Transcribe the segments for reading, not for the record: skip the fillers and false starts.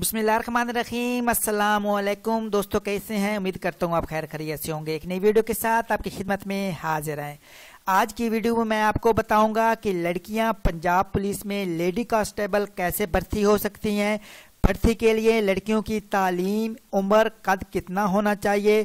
बिस्मिल्लाहिर्रहमानिर्रहीम अस्सलाम वालेकुम दोस्तों, कैसे हैं? उम्मीद करता हूँ आप खैर खैरियत से होंगे। एक नई वीडियो के साथ आपकी खिदमत में हाजिर हैं। आज की वीडियो में मैं आपको बताऊंगा कि लड़कियां पंजाब पुलिस में लेडी कांस्टेबल कैसे भर्ती हो सकती हैं, भर्ती के लिए लड़कियों की तालीम, उम्र, कद कितना होना चाहिए,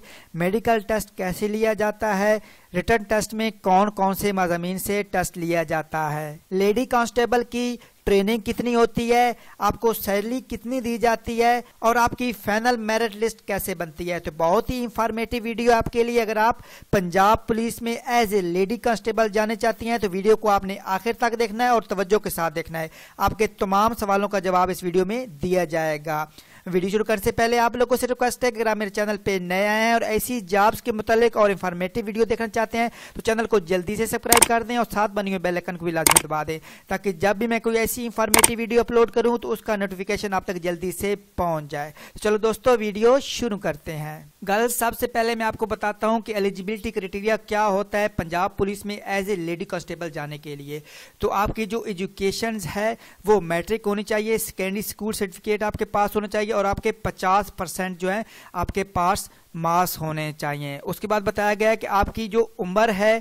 मेडिकल टेस्ट कैसे लिया जाता है, रिटन टेस्ट में कौन कौन से मज़ामीन से टेस्ट लिया जाता है, लेडी कांस्टेबल की ट्रेनिंग कितनी होती है, आपको सैलरी कितनी दी जाती है और आपकी फाइनल मेरिट लिस्ट कैसे बनती है। तो बहुत ही इंफॉर्मेटिव वीडियो आपके लिए। अगर आप पंजाब पुलिस में एज ए लेडी कांस्टेबल जाने चाहती हैं तो वीडियो को आपने आखिर तक देखना है और तवज्जो के साथ देखना है। आपके तमाम सवालों का जवाब इस वीडियो में दिया जाएगा। वीडियो शुरू करने से पहले आप लोगों से रिक्वेस्ट है कि अगर आप मेरे चैनल पे नए आए हैं और ऐसी जॉब्स के मुतालिक और इंफॉर्मेटिव वीडियो देखना चाहते हैं तो चैनल को जल्दी से सब्सक्राइब कर दें और साथ बनी हुई बेल आइकन को भी लाजमी दबा दें, ताकि जब भी मैं कोई ऐसी इंफॉर्मेटिव वीडियो अपलोड करूं तो उसका नोटिफिकेशन आप तक जल्दी से पहुंच जाए। चलो दोस्तों, वीडियो शुरू करते हैं। गर्ल्स, सबसे पहले मैं आपको बताता हूं कि एलिजिबिलिटी क्राइटेरिया क्या होता है पंजाब पुलिस में एज ए लेडी कांस्टेबल जाने के लिए। तो आपकी जो एजुकेशन है वो मैट्रिक होनी चाहिए, सेकेंडरी स्कूल सर्टिफिकेट आपके पास होना चाहिए और आपके 50% जो है आपके पास मास होने चाहिए। उसके बाद बताया गया है कि आपकी जो उम्र है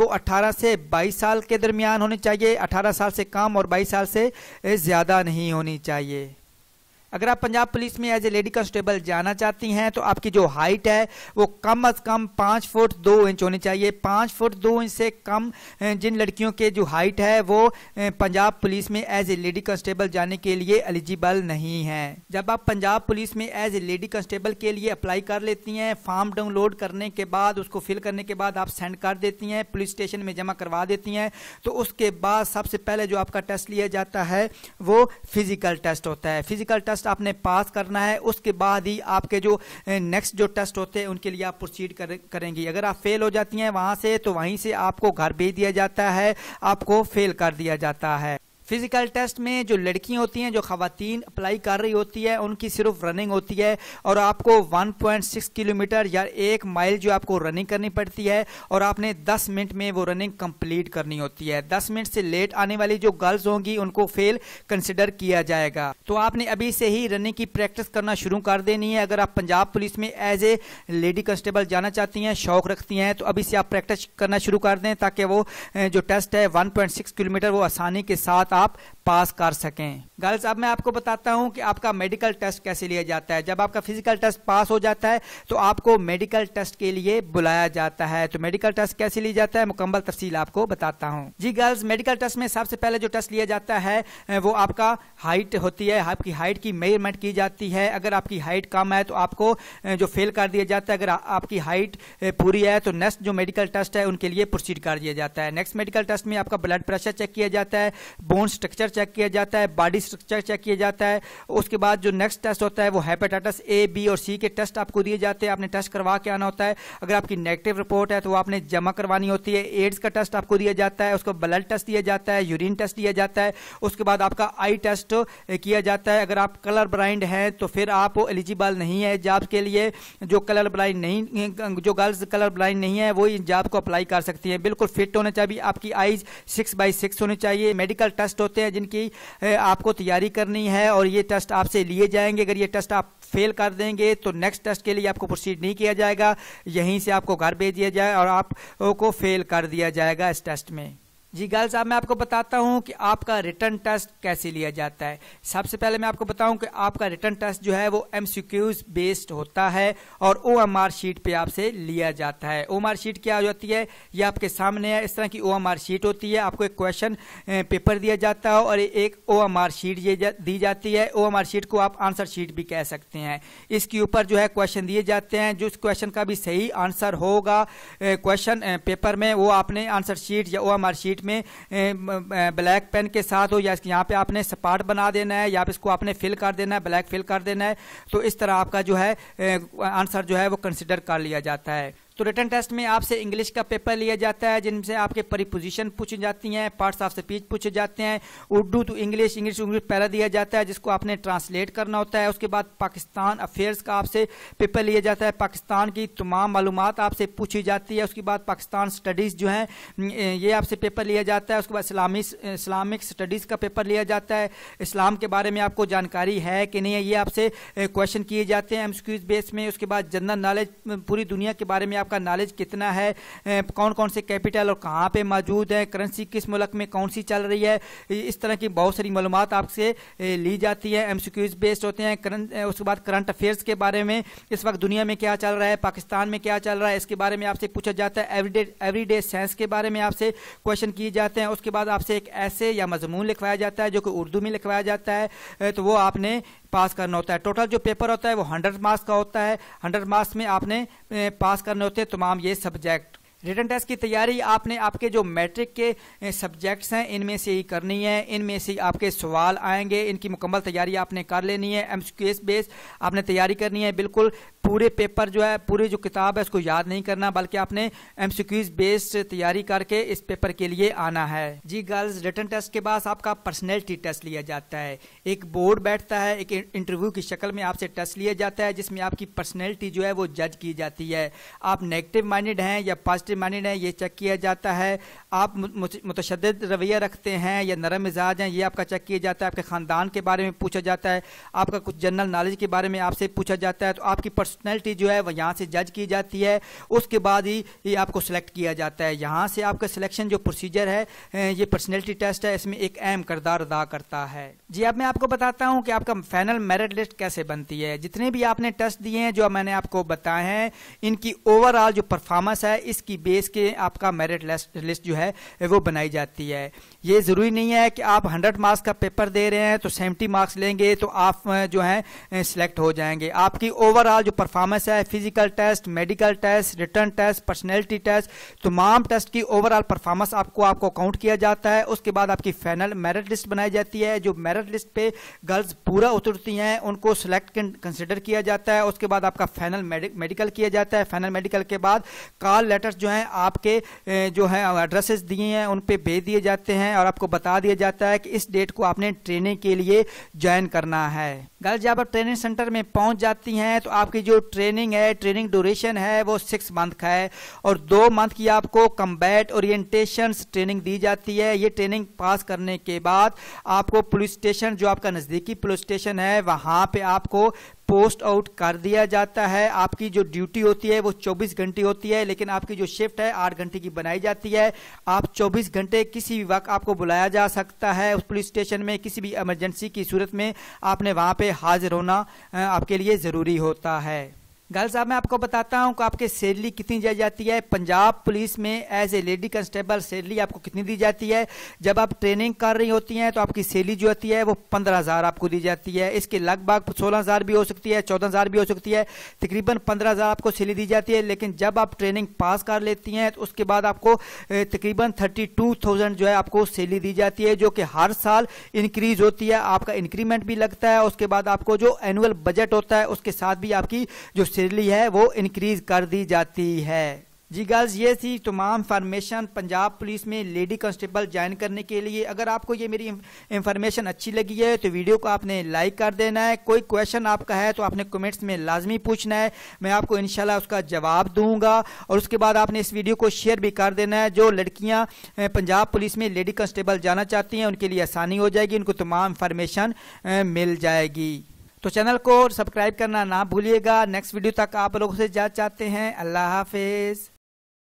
वो 18 से 22 साल के दरमियान होनी चाहिए, 18 साल से कम और 22 साल से ज़्यादा नहीं होनी चाहिए। अगर आप पंजाब पुलिस में एज ए लेडी कांस्टेबल जाना चाहती हैं तो आपकी जो हाइट है वो कम अज़ कम 5 फुट 2 इंच होनी चाहिए। 5 फुट 2 इंच से कम जिन लड़कियों के जो हाइट है वो पंजाब पुलिस में एज ए लेडी कांस्टेबल जाने के लिए एलिजिबल नहीं हैं। जब आप पंजाब पुलिस में एज ए लेडी कांस्टेबल के लिए अप्लाई कर लेती हैं, फॉर्म डाउनलोड करने के बाद, उसको फिल करने के बाद आप सेंड कर देती हैं, पुलिस स्टेशन में जमा करवा देती हैं, तो उसके बाद सबसे पहले जो आपका टेस्ट लिया जाता है वो फिजिकल टेस्ट होता है। फिजिकल टेस्ट आपने पास करना है, उसके बाद ही आपके जो नेक्स्ट जो टेस्ट होते हैं उनके लिए आप प्रोसीड करेंगी। अगर आप फेल हो जाती हैं वहां से, तो वहीं से आपको घर भेज दिया जाता है, आपको फेल कर दिया जाता है। फिजिकल टेस्ट में जो लड़कियां होती हैं, जो खवातीन अप्लाई कर रही होती है, उनकी सिर्फ रनिंग होती है और आपको 1.6 किलोमीटर या 1 माइल जो आपको रनिंग करनी पड़ती है और आपने 10 मिनट में वो रनिंग कंप्लीट करनी होती है। 10 मिनट से लेट आने वाली जो गर्ल्स होंगी उनको फेल कंसिडर किया जाएगा। तो आपने अभी से ही रनिंग की प्रैक्टिस करना शुरू कर देनी है। अगर आप पंजाब पुलिस में एज ए लेडी कांस्टेबल जाना चाहती हैं, शौक रखती हैं, तो अभी से आप प्रैक्टिस करना शुरू कर दें ताकि वो जो टेस्ट है 1.6 किलोमीटर वो आसानी के साथ आप पास कर सकें। गर्ल्स, अब मैं आपको बताता हूं कि आपका मेडिकल टेस्ट कैसे लिया जाता है। जब आपका फिजिकल टेस्ट पास हो जाता है तो आपको मेडिकल टेस्ट के लिए बुलाया जाता है। तो मेडिकल टेस्ट कैसे लिया जाता है, मुकम्मल तफसील आपको बताता हूं। जी गर्ल्स, मेडिकल टेस्ट में सबसे पहले जो टेस्ट लिया जाता है वो आपका हाइट होती है। आपकी हाइट की मेजरमेंट की जाती है। अगर आपकी हाइट कम है तो आपको जो फेल कर दिया जाता है, अगर आपकी हाइट पूरी है तो नेक्स्ट जो मेडिकल टेस्ट है उनके लिए प्रोसीड कर दिया जाता है। नेक्स्ट मेडिकल टेस्ट में आपका ब्लड प्रेशर चेक किया जाता है, बोन स्ट्रक्चर चेक किया जाता है, बॉडी स्ट्रक्चर चेक किया जाता है। उसके बाद जो नेक्स्ट टेस्ट होता है वो हेपेटाइटिस A, B और C के टेस्ट आपको दिए जाते हैं। आपने टेस्ट करवा के आना होता है। अगर आपकी नेगेटिव रिपोर्ट है तो वो आपने जमा करवानी होती है। एड्स का टेस्ट आपको दिया जाता है, उसको ब्लड टेस्ट दिया जाता है, यूरिन टेस्ट दिया जाता है। उसके बाद आपका आई टेस्ट किया जाता है। अगर आप कलर ब्लाइंड हैं तो फिर आप एलिजिबल नहीं है जॉब के लिए। जो गर्ल्स कलर ब्लाइंड नहीं है वो इन जॉब को अप्लाई कर सकती है। बिल्कुल फिट होना चाहिए, आपकी आईज 6x6 होनी चाहिए। मेडिकल टेस्ट होते हैं जिनकी आपको तैयारी करनी है और ये टेस्ट आपसे लिए जाएंगे। अगर ये टेस्ट आप फेल कर देंगे तो नेक्स्ट टेस्ट के लिए आपको प्रोसीड नहीं किया जाएगा, यहीं से आपको घर भेज दिया जाए और आपको फेल कर दिया जाएगा इस टेस्ट में। जी गर्ल्स, अब मैं आपको बताता हूं कि आपका रिटन टेस्ट कैसे लिया जाता है। सबसे पहले मैं आपको बताऊं कि आपका रिटन टेस्ट जो है वो MCQs बेस्ड होता है और OMR शीट पे आपसे लिया जाता है। OMR शीट क्या हो जाती है, ये आपके सामने है, इस तरह की OMR शीट होती है। आपको एक क्वेश्चन पेपर दिया जाता है और एक OMR शीट दी जाती है। OMR शीट को आप आंसर शीट भी कह सकते हैं। इसके ऊपर जो है क्वेश्चन दिए जाते हैं, जिस क्वेश्चन का भी सही आंसर होगा क्वेश्चन पेपर में वो आपने आंसर शीट या OMR शीट में ब्लैक पेन के साथ हो या यहाँ पे आपने सपाट बना देना है या इसको आपने फिल कर देना है, ब्लैक फिल कर देना है। तो इस तरह आपका जो है आंसर जो है वो कंसिडर कर लिया जाता है। तो रिटन टेस्ट में आपसे इंग्लिश का पेपर लिया जाता है जिनसे आपके प्रीपोजिशन पूछी जाती हैं, पार्ट्स ऑफ स्पीच पूछे जाते हैं, Urdu to English, English to English पहला दिया जाता है जिसको आपने ट्रांसलेट करना होता है। उसके बाद पाकिस्तान अफेयर्स का आपसे पेपर लिया जाता है, पाकिस्तान की तमाम मालूमात आपसे पूछी जाती है। उसके बाद पाकिस्तान स्टडीज़ जो हैं ये आपसे पेपर लिया जाता है। उसके बाद इस्लामिक स्टडीज़ का पेपर लिया जाता है, इस्लाम के बारे में आपको जानकारी है कि नहीं है ये आपसे क्वेश्चन किए जाते हैं एमसीक्यू बेस में। उसके बाद जनरल नॉलेज, पूरी दुनिया के बारे में आपका नॉलेज कितना है, कौन कौन से कैपिटल और कहाँ पे मौजूद है, करेंसी किस मुल्क में कौन सी चल रही है, इस तरह की बहुत सारी मालूमात आपसे ली जाती है, एमसीक्यूज बेस्ड होते हैं। उसके बाद करंट अफेयर्स के बारे में इस वक्त दुनिया में क्या चल रहा है, पाकिस्तान में क्या चल रहा है, इसके बारे में आपसे पूछा जाता है। एवरीडे साइंस के बारे में आपसे क्वेश्चन किए जाते हैं। उसके बाद आपसे एक ऐसे या मजमून लिखवाया जाता है जो कि उर्दू में लिखवाया जाता है, तो वो आपने पास करना होता है। टोटल जो पेपर होता है वो 100 मार्क्स का होता है, 100 मार्क्स में आपने पास करने होते हैं तमाम ये सब्जेक्ट। रिटन टेस्ट की तैयारी आपने आपके जो मैट्रिक के सब्जेक्ट्स हैं इनमें से ही करनी है, इनमें से आपके सवाल आएंगे, इनकी मुकम्मल तैयारी आपने कर लेनी है। एमसीक्यू बेस आपने तैयारी करनी है, बिल्कुल पूरे पेपर जो है, पूरी जो किताब है उसको याद नहीं करना, बल्कि आपने एमसीक्यू बेस्ड तैयारी करके इस पेपर के लिए आना है। जी गर्ल्स, रिटन टेस्ट के बाद आपका पर्सनैलिटी टेस्ट लिया जाता है। एक बोर्ड बैठता है, एक इंटरव्यू की शक्ल में आपसे टेस्ट लिया जाता है जिसमें आपकी पर्सनैलिटी जो है वो जज की जाती है। आप नेगेटिव माइंडेड हैं या पॉजिटिव माइंडेड हैं ये चेक किया जाता है। आप मुतशद्दिद रवैया रखते हैं या नरम मिजाज हैं ये आपका चेक किया जाता है। आपके ख़ानदान के बारे में पूछा जाता है, आपका कुछ जनरल नॉलेज के बारे में आपसे पूछा जाता है। तो आपकी पर्सनैलिटी जो है वह यहाँ से जज की जाती है, उसके बाद ही आपको सिलेक्ट किया जाता है। यहाँ से आपका सिलेक्शन जो प्रोसीजर है ये पर्सनैलिटी टेस्ट है, इसमें एक अहम किरदार अदा करता है। जी अब मैं आपको बताता हूँ कि आपका फाइनल मेरिट लिस्ट कैसे बनती है। जितने भी आपने टेस्ट दिए हैं जो मैंने आपको बताए हैं इनकी ओवरऑल जो परफॉर्मेंस है इसकी बेस के आपका मेरिट लिस्ट जो है वो बनाई जाती है। ये ज़रूरी नहीं है कि आप 100 मार्क्स का पेपर दे रहे हैं तो 70 मार्क्स लेंगे तो आप जो हैं सिलेक्ट हो जाएंगे। आपकी ओवरऑल जो परफॉर्मेंस है, physical test, medical test, written test, personality test, तमाम टेस्ट की ओवरऑल परफॉर्मेंस आपको काउंट किया जाता है। उसके बाद आपकी फाइनल मेरिट लिस्ट बनाई जाती है। जो मेरिट लिस्ट पे गर्ल्स पूरा उतरती हैं उनको सिलेक्ट कंसिडर किया जाता है। उसके बाद आपका फाइनल मेडिकल किया जाता है। फाइनल मेडिकल के बाद कॉल लेटर्स जो हैं आपके जो है एड्रेसेस दिए हैं उन पर भेज दिए जाते हैं और आपको बता दिया जाता है कि इस डेट को आपने ट्रेनिंग के लिए ज्वाइन करना है। गर्ल्स जब आप ट्रेनिंग सेंटर में पहुंच जाती हैं तो आपकी जो ट्रेनिंग है, ट्रेनिंग ड्यूरेशन है वो 6 मंथ का है और 2 मंथ की आपको कम्बैट ओरिएंटेशन ट्रेनिंग दी जाती है। ये ट्रेनिंग पास करने के बाद आपको पुलिस स्टेशन, जो आपका नज़दीकी पुलिस स्टेशन है, वहाँ पे आपको पोस्ट आउट कर दिया जाता है। आपकी जो ड्यूटी होती है वो 24 घंटे होती है, लेकिन आपकी जो शिफ्ट है 8 घंटे की बनाई जाती है। आप 24 घंटे किसी भी वक्त आपको बुलाया जा सकता है उस पुलिस स्टेशन में, किसी भी इमरजेंसी की सूरत में आपने वहाँ पे हाजिर होना आपके लिए ज़रूरी होता है। गर्ल्स अब मैं आपको बताता हूँ कि आपके सैलरी कितनी दी जाती है। पंजाब पुलिस में as a lady constable salary आपको कितनी दी जाती है। जब आप ट्रेनिंग कर रही होती हैं तो आपकी सैलरी जो होती है वो 15,000 आपको दी जाती है। इसके लगभग 16,000 भी हो सकती है, 14,000 भी हो सकती है, तकरीबन 15,000 आपको सैलरी दी जाती है। लेकिन जब आप ट्रेनिंग पास कर लेती हैं तो उसके बाद आपको तकरीबन 32,000 जो है आपको सैलरी दी जाती है, जो कि हर साल इंक्रीज़ होती है। आपका इंक्रीमेंट भी लगता है। उसके बाद आपको जो एनुअल बजट होता है उसके साथ भी आपकी जो सैलरी है वो इंक्रीज कर दी जाती है। जी गर्ल्स, ये थी तमाम इंफॉर्मेशन पंजाब पुलिस में लेडी कांस्टेबल ज्वाइन करने के लिए। अगर आपको ये मेरी इंफॉर्मेशन अच्छी लगी है तो वीडियो को आपने लाइक कर देना है। कोई क्वेश्चन आपका है तो आपने कमेंट्स में लाजमी पूछना है, मैं आपको इंशाल्लाह उसका जवाब दूंगा। और उसके बाद आपने इस वीडियो को शेयर भी कर देना है। जो लड़कियाँ पंजाब पुलिस में लेडी कांस्टेबल जाना चाहती हैं उनके लिए आसानी हो जाएगी, उनको तमाम इंफॉर्मेशन मिल जाएगी। तो चैनल को सब्सक्राइब करना ना भूलिएगा। नेक्स्ट वीडियो तक आप लोगों से इजाजत चाहते हैं। अल्लाह हाफिज़।